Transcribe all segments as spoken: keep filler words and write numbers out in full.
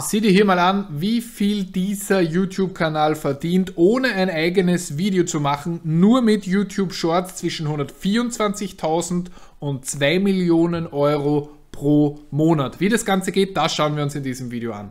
sieh dir hier mal an, wie viel dieser YouTube-Kanal verdient, ohne ein eigenes Video zu machen, nur mit YouTube Shorts zwischen hundertvierundzwanzigtausend und zwei Millionen Euro pro Monat. Wie das Ganze geht, das schauen wir uns in diesem Video an.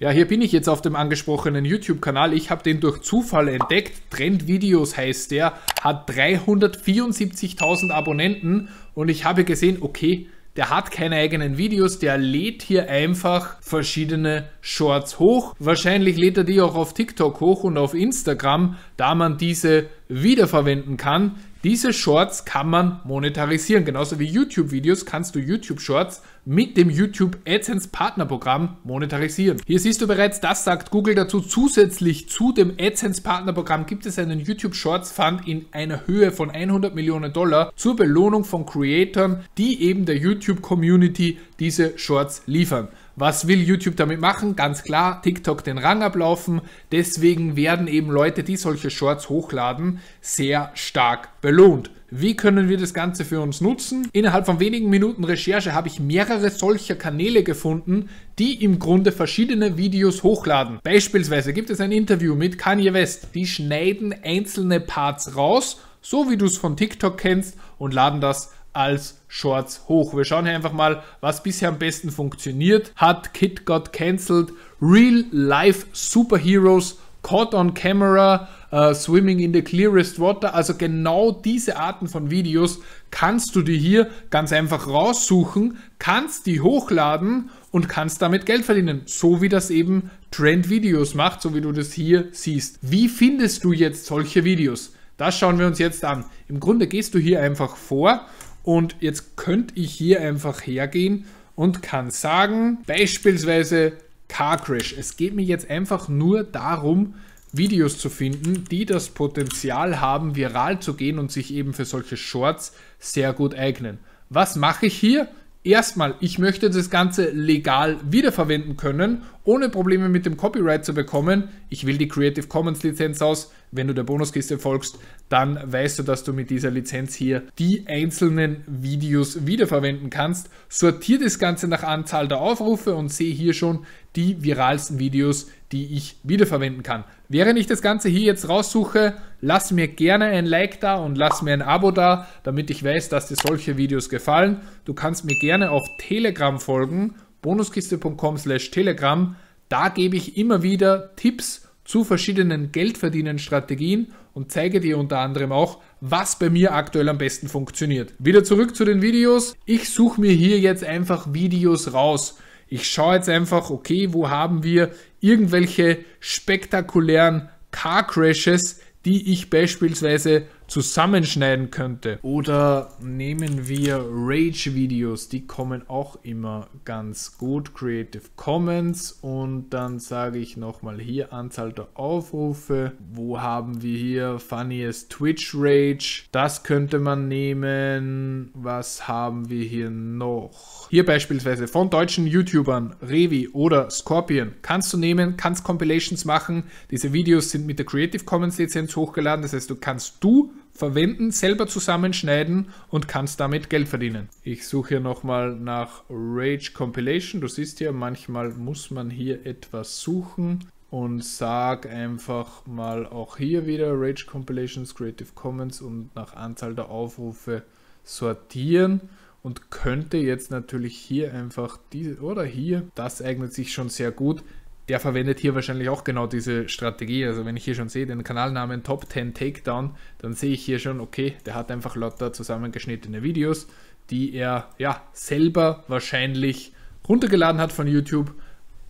Ja, hier bin ich jetzt auf dem angesprochenen YouTube-Kanal. Ich habe den durch Zufall entdeckt. Trendvideos heißt der, hat dreihundertvierundsiebzigtausend Abonnenten und ich habe gesehen, okay, der hat keine eigenen Videos, der lädt hier einfach verschiedene Shorts hoch. Wahrscheinlich lädt er die auch auf TikTok hoch und auf Instagram, da man diese wiederverwenden kann. Diese Shorts kann man monetarisieren. Genauso wie YouTube-Videos kannst du YouTube-Shorts mit dem YouTube AdSense-Partnerprogramm monetarisieren. Hier siehst du bereits, das sagt Google dazu, zusätzlich zu dem AdSense-Partnerprogramm gibt es einen YouTube-Shorts-Fund in einer Höhe von hundert Millionen Dollar zur Belohnung von Creatoren, die eben der YouTube-Community diese Shorts liefern. Was will YouTube damit machen? Ganz klar, TikTok den Rang ablaufen. Deswegen werden eben Leute, die solche Shorts hochladen, sehr stark belohnt. Wie können wir das Ganze für uns nutzen? Innerhalb von wenigen Minuten Recherche habe ich mehrere solcher Kanäle gefunden, die im Grunde verschiedene Videos hochladen. Beispielsweise gibt es ein Interview mit Kanye West. Die schneiden einzelne Parts raus, so wie du es von TikTok kennst, und laden das als Shorts hoch. Wir schauen hier einfach mal, was bisher am besten funktioniert hat. Kid Got Cancelled, Real Life Superheroes, Caught on Camera, uh, Swimming in the Clearest Water. Also genau diese Arten von Videos kannst du dir hier ganz einfach raussuchen, kannst die hochladen und kannst damit Geld verdienen, so wie das eben Trend-Videos macht, so wie du das hier siehst. Wie findest du jetzt solche Videos? Das schauen wir uns jetzt an. Im Grunde gehst du hier einfach vor und jetzt könnte ich hier einfach hergehen und kann sagen, beispielsweise Car Crash. Es geht mir jetzt einfach nur darum, Videos zu finden, die das Potenzial haben, viral zu gehen und sich eben für solche Shorts sehr gut eignen. Was mache ich hier? Erstmal, ich möchte das Ganze legal wiederverwenden können, ohne Probleme mit dem Copyright zu bekommen. Ich wähle die Creative Commons Lizenz aus. Wenn du der Bonuskiste folgst, dann weißt du, dass du mit dieser Lizenz hier die einzelnen Videos wiederverwenden kannst. Sortiere das Ganze nach Anzahl der Aufrufe und sehe hier schon die viralsten Videos, die ich wiederverwenden kann. Während ich das Ganze hier jetzt raussuche, lass mir gerne ein Like da und lass mir ein Abo da, damit ich weiß, dass dir solche Videos gefallen. Du kannst mir gerne auf Telegram folgen, bonuskiste punkt com slash Telegram. Da gebe ich immer wieder Tipps zu verschiedenen Geldverdienen-Strategien und zeige dir unter anderem auch, was bei mir aktuell am besten funktioniert. Wieder zurück zu den Videos. Ich suche mir hier jetzt einfach Videos raus. Ich schaue jetzt einfach, okay, wo haben wir irgendwelche spektakulären Car Crashes, die ich beispielsweise zusammenschneiden könnte. Oder nehmen wir Rage-Videos, die kommen auch immer ganz gut. Creative Commons, und dann sage ich nochmal hier Anzahl der Aufrufe. Wo haben wir hier Funniest Twitch Rage? Das könnte man nehmen. Was haben wir hier noch? Hier beispielsweise von deutschen YouTubern, Revi oder Scorpion. Kannst du nehmen, kannst Compilations machen. Diese Videos sind mit der Creative Commons Lizenz hochgeladen. Das heißt, du kannst du verwenden, selber zusammenschneiden und kannst damit Geld verdienen. Ich suche hier nochmal nach Rage Compilation. Du siehst hier, manchmal muss man hier etwas suchen und sag einfach mal auch hier wieder Rage Compilations, Creative Commons und nach Anzahl der Aufrufe sortieren und könnte jetzt natürlich hier einfach diese oder hier, das eignet sich schon sehr gut. Der verwendet hier wahrscheinlich auch genau diese Strategie. Also wenn ich hier schon sehe, den Kanalnamen Top zehn Takedown, dann sehe ich hier schon, okay, der hat einfach lauter zusammengeschnittene Videos, die er ja selber wahrscheinlich runtergeladen hat von YouTube,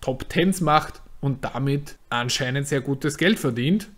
Top tens macht und damit anscheinend sehr gutes Geld verdient.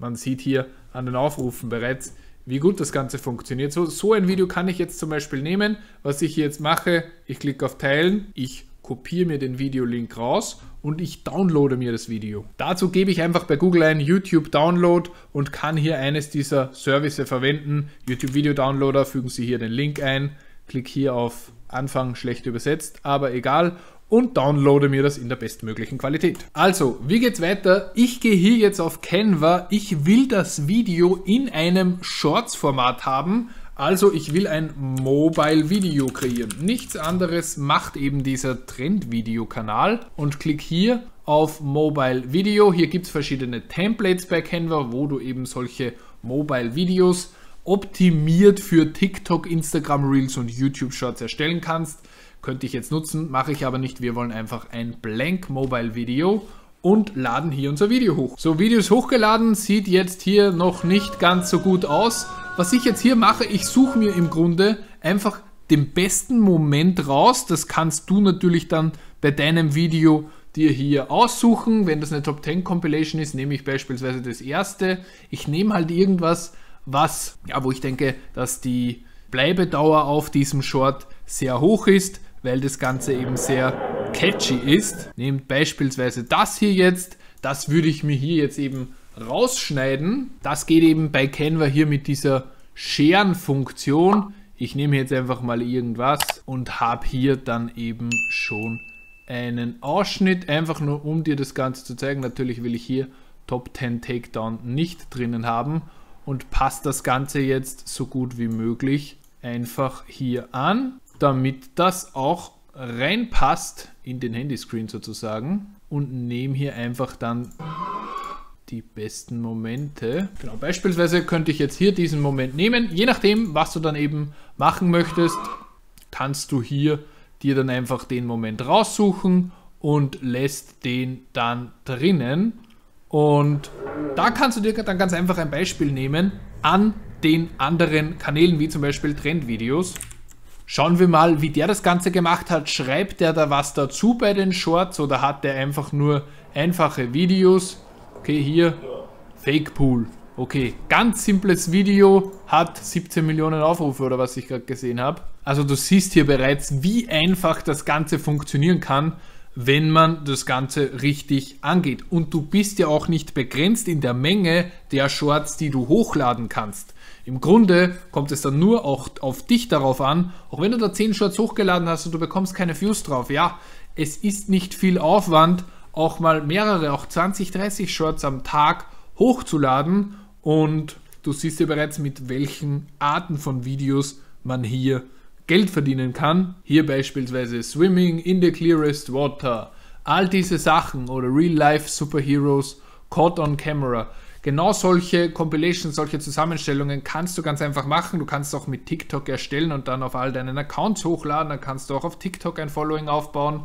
Man sieht hier an den Aufrufen bereits, wie gut das Ganze funktioniert. So, so ein Video kann ich jetzt zum Beispiel nehmen. Was ich hier jetzt mache, ich klicke auf Teilen, ich kopiere mir den Videolink raus und ich downloade mir das Video. Dazu gebe ich einfach bei Google ein YouTube Download und kann hier eines dieser Services verwenden. YouTube Video Downloader, fügen Sie hier den Link ein, klick hier auf Anfang, schlecht übersetzt, aber egal, und downloade mir das in der bestmöglichen Qualität. Also, wie geht's weiter? Ich gehe hier jetzt auf Canva, ich will das Video in einem Shorts-Format haben, Also ich will ein Mobile-Video kreieren. Nichts anderes macht eben dieser Trend-Video-Kanal und klick hier auf Mobile-Video. Hier gibt es verschiedene Templates bei Canva, wo du eben solche Mobile-Videos optimiert für TikTok, Instagram Reels und YouTube Shorts erstellen kannst. Könnte ich jetzt nutzen, mache ich aber nicht. Wir wollen einfach ein Blank Mobile Video und laden hier unser Video hoch. So, Video ist hochgeladen, sieht jetzt hier noch nicht ganz so gut aus. Was ich jetzt hier mache, ich suche mir im Grunde einfach den besten Moment raus. Das kannst du natürlich dann bei deinem Video dir hier aussuchen. Wenn das eine Top zehn Compilation ist, nehme ich beispielsweise das erste. Ich nehme halt irgendwas, was, ja, wo ich denke, dass die Bleibedauer auf diesem Short sehr hoch ist, weil das Ganze eben sehr catchy ist. Nehmt beispielsweise das hier jetzt, das würde ich mir hier jetzt eben rausschneiden. Das geht eben bei Canva hier mit dieser Scheren-Funktion. Ich nehme jetzt einfach mal irgendwas und habe hier dann eben schon einen Ausschnitt, einfach nur um dir das Ganze zu zeigen. Natürlich will ich hier Top zehn Takedown nicht drinnen haben. Und passt das Ganze jetzt so gut wie möglich einfach hier an, damit das auch reinpasst in den Handyscreen sozusagen. Und nehme hier einfach dann die besten Momente. Genau, beispielsweise könnte ich jetzt hier diesen Moment nehmen. Je nachdem, was du dann eben machen möchtest, kannst du hier dir dann einfach den Moment raussuchen und lässt den dann drinnen. Und da kannst du dir dann ganz einfach ein Beispiel nehmen an den anderen Kanälen, wie zum Beispiel Trendvideos. Schauen wir mal, wie der das Ganze gemacht hat. Schreibt der da was dazu bei den Shorts oder hat der einfach nur einfache Videos? Okay, hier Fake Pool. Okay, ganz simples Video, hat siebzehn Millionen Aufrufe oder was ich gerade gesehen habe. Also du siehst hier bereits, wie einfach das Ganze funktionieren kann, wenn man das Ganze richtig angeht. Und du bist ja auch nicht begrenzt in der Menge der Shorts, die du hochladen kannst. Im Grunde kommt es dann nur auch auf dich darauf an, auch wenn du da zehn Shorts hochgeladen hast und du bekommst keine Views drauf. Ja, es ist nicht viel Aufwand, auch mal mehrere, auch zwanzig, dreißig Shorts am Tag hochzuladen. Und du siehst ja bereits, mit welchen Arten von Videos man hier Geld verdienen kann. Hier beispielsweise Swimming in the Clearest Water, all diese Sachen oder Real-Life Superheroes Caught on Camera. Genau solche Compilations, solche Zusammenstellungen kannst du ganz einfach machen. Du kannst auch mit TikTok erstellen und dann auf all deinen Accounts hochladen. Dann kannst du auch auf TikTok ein Following aufbauen.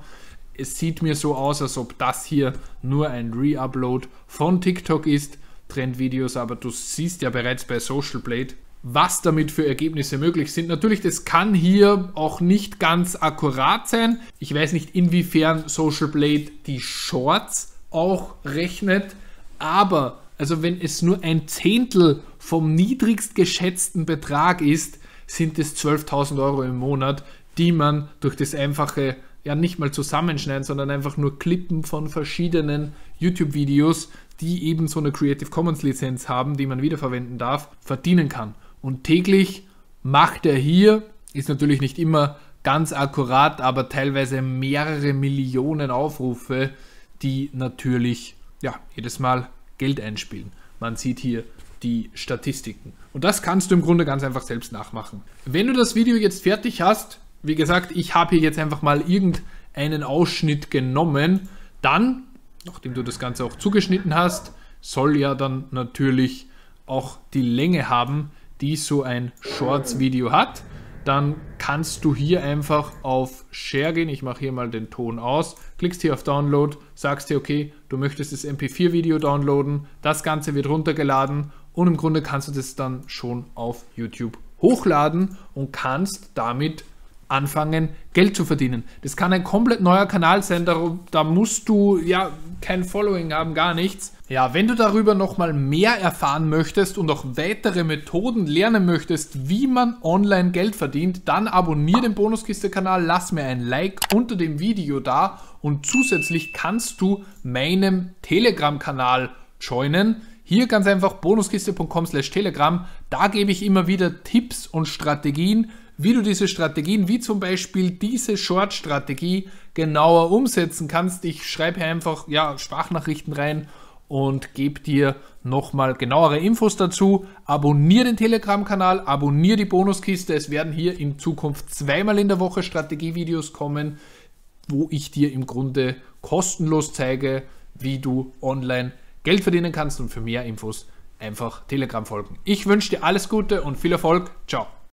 Es sieht mir so aus, als ob das hier nur ein Re-Upload von TikTok ist. Trendvideos, aber du siehst ja bereits bei Social Blade, was damit für Ergebnisse möglich sind. Natürlich, das kann hier auch nicht ganz akkurat sein. Ich weiß nicht, inwiefern Social Blade die Shorts auch rechnet, aber also wenn es nur ein Zehntel vom niedrigst geschätzten Betrag ist, sind es zwölftausend Euro im Monat, die man durch das einfache, ja nicht mal zusammenschneiden, sondern einfach nur Klippen von verschiedenen YouTube-Videos, die eben so eine Creative Commons Lizenz haben, die man wiederverwenden darf, verdienen kann. Und täglich macht er hier, ist natürlich nicht immer ganz akkurat, aber teilweise mehrere Millionen Aufrufe, die natürlich ja jedes Mal Geld einspielen. Man sieht hier die Statistiken. Und das kannst du im Grunde ganz einfach selbst nachmachen. Wenn du das Video jetzt fertig hast, wie gesagt, ich habe hier jetzt einfach mal irgendeinen Ausschnitt genommen, dann, nachdem du das Ganze auch zugeschnitten hast, soll ja dann natürlich auch die Länge haben, die so ein Shorts-Video hat. Dann kannst du hier einfach auf Share gehen. Ich mache hier mal den Ton aus. Klickst hier auf Download, sagst dir, okay, du möchtest das M P vier Video downloaden. Das Ganze wird runtergeladen und im Grunde kannst du das dann schon auf YouTube hochladen und kannst damit anfangen, Geld zu verdienen. Das kann ein komplett neuer Kanal sein, darum, da musst du ja kein Following haben, gar nichts. Ja, wenn du darüber nochmal mehr erfahren möchtest und auch weitere Methoden lernen möchtest, wie man online Geld verdient, dann abonniere den Bonuskiste-Kanal, lass mir ein Like unter dem Video da und zusätzlich kannst du meinem Telegram-Kanal joinen. Hier ganz einfach bonuskiste punkt com slash telegram, da gebe ich immer wieder Tipps und Strategien, wie du diese Strategien, wie zum Beispiel diese Short-Strategie genauer umsetzen kannst. Ich schreibe hier einfach ja, Sprachnachrichten rein und gebe dir nochmal genauere Infos dazu. Abonniere den Telegram-Kanal, abonniere die Bonuskiste. Es werden hier in Zukunft zweimal in der Woche Strategievideos kommen, wo ich dir im Grunde kostenlos zeige, wie du online Geld verdienen kannst, und für mehr Infos einfach Telegram folgen. Ich wünsche dir alles Gute und viel Erfolg. Ciao.